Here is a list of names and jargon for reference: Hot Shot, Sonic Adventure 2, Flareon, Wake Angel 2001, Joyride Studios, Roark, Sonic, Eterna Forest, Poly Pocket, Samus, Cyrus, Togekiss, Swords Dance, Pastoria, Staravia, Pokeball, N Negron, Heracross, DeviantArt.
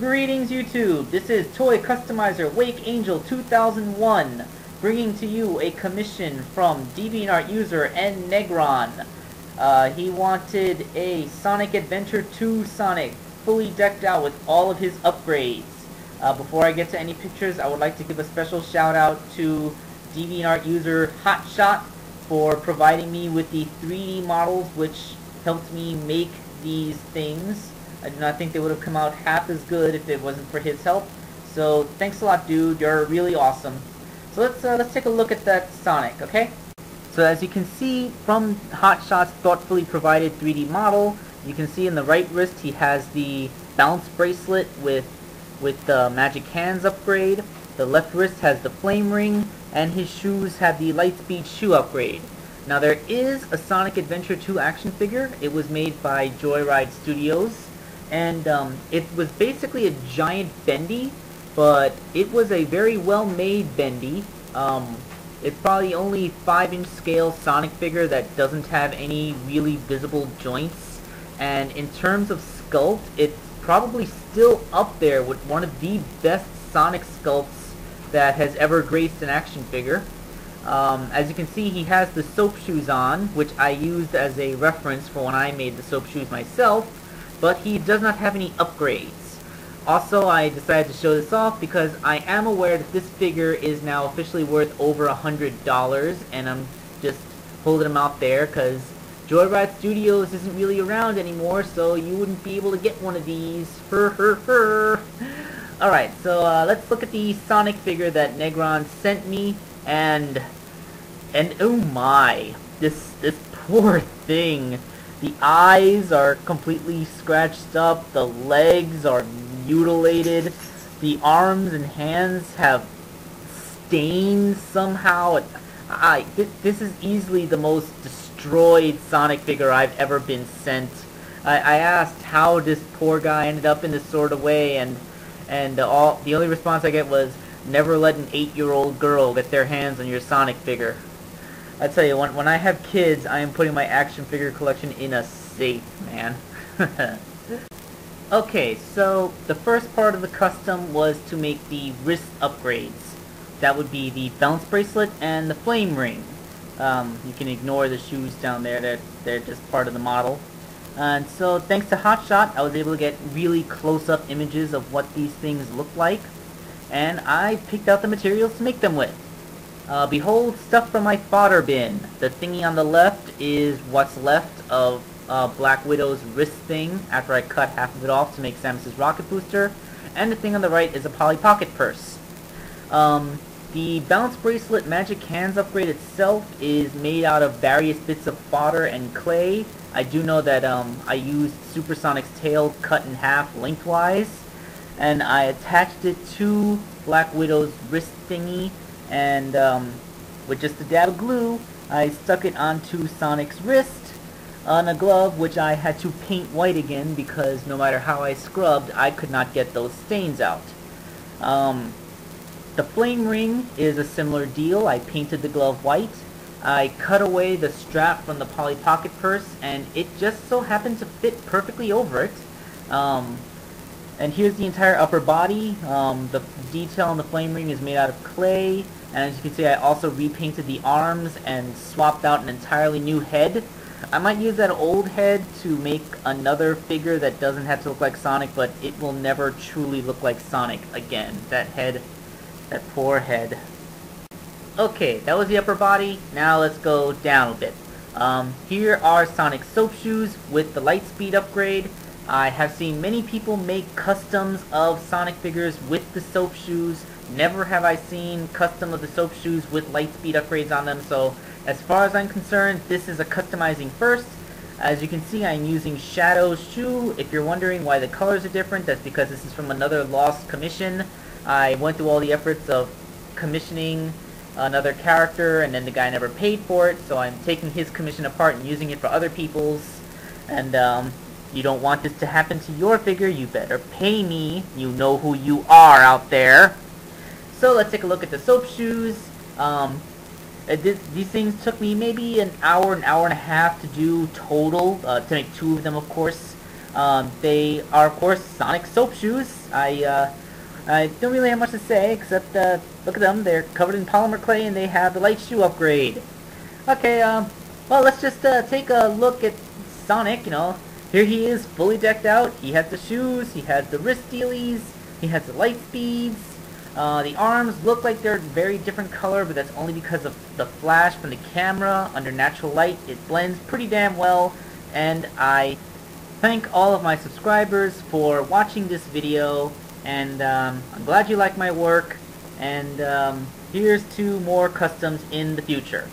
Greetings YouTube, this is Toy Customizer Wake Angel 2001, bringing to you a commission from DeviantArt user N Negron. He wanted a Sonic Adventure 2 Sonic, fully decked out with all of his upgrades. Before I get to any pictures, I would like to give a special shout out to DeviantArt user Hot Shot for providing me with the 3D models which helped me make these things. I do not think they would have come out half as good if it wasn't for his help. So thanks a lot, dude. You're really awesome. So let's take a look at that Sonic, okay? So as you can see from Hot Shot's thoughtfully provided 3D model, you can see in the right wrist he has the bounce bracelet with the magic hands upgrade. The left wrist has the flame ring, and his shoes have the lightspeed shoe upgrade. Now there is a Sonic Adventure 2 action figure. It was made by Joyride Studios. And it was basically a giant bendy, but it was a very well-made bendy. It's probably only 5-inch scale Sonic figure that doesn't have any really visible joints. And in terms of sculpt, it's probably still up there with one of the best Sonic sculpts that has ever graced an action figure. As you can see, he has the soap shoes on, which I used as a reference for when I made the soap shoes myself. But he does not have any upgrades. Also, I decided to show this off because I am aware that this figure is now officially worth over $100, and I'm just holding him out there because Joyride Studios isn't really around anymore, so you wouldn't be able to get one of these. Alright, so let's look at the Sonic figure that Negron sent me, and oh my, this poor thing. The eyes are completely scratched up, the legs are mutilated, the arms and hands have stains somehow. This is easily the most destroyed Sonic figure I've ever been sent. I asked how this poor guy ended up in this sort of way, and the only response I get was, never let an 8-year-old girl get their hands on your Sonic figure. I tell you, when I have kids, I am putting my action figure collection in a safe, man. Okay, so the first part of the custom was to make the wrist upgrades. That would be the bounce bracelet and the flame ring. You can ignore the shoes down there, they're just part of the model. And so thanks to Hot Shot, I was able to get really close-up images of what these things look like. And I picked out the materials to make them with. Behold, stuff from my fodder bin. The thingy on the left is what's left of Black Widow's wrist thing after I cut half of it off to make Samus' rocket booster. And the thing on the right is a Poly Pocket purse. The bounce bracelet magic hands upgrade itself is made out of various bits of fodder and clay. I do know that I used Supersonic's tail cut in half lengthwise. And I attached it to Black Widow's wrist thingy. And with just a dab of glue, I stuck it onto Sonic's wrist on a glove, which I had to paint white again because no matter how I scrubbed, I could not get those stains out. The flame ring is a similar deal. I painted the glove white. I cut away the strap from the Poly Pocket purse, and it just so happened to fit perfectly over it. And here's the entire upper body. The detail on the flame ring is made out of clay. And as you can see, I also repainted the arms and swapped out an entirely new head. I might use that old head to make another figure that doesn't have to look like Sonic, but it will never truly look like Sonic again. That head, that poor head. Okay, that was the upper body. Now let's go down a bit. Here are Sonic's soap shoes with the light speed upgrade. I have seen many people make customs of Sonic figures with the soap shoes. Never have I seen custom of the soap shoes with light speed upgrades on them, so as far as I'm concerned, this is a customizing first. As you can see, I'm using Shadow's shoe. If you're wondering why the colors are different, that's because this is from another lost commission. I went through all the efforts of commissioning another character, and then the guy never paid for it, so I'm taking his commission apart and using it for other people's. And you don't want this to happen to your figure, you better pay me. You know who you are out there. So let's take a look at the soap shoes. These things took me maybe an hour and a half to do total, to make two of them, of course. They are, of course, Sonic soap shoes. I don't really have much to say, except, look at them. They're covered in polymer clay, and they have the light shoe upgrade. Okay, well, let's just, take a look at Sonic, you know. Here he is, fully decked out. He has the shoes, he has the wrist dealies, he has the light speeds. The arms look like they're very different color, but that's only because of the flash from the camera. Under natural light, it blends pretty damn well, and I thank all of my subscribers for watching this video, and I'm glad you like my work, and here's to more customs in the future.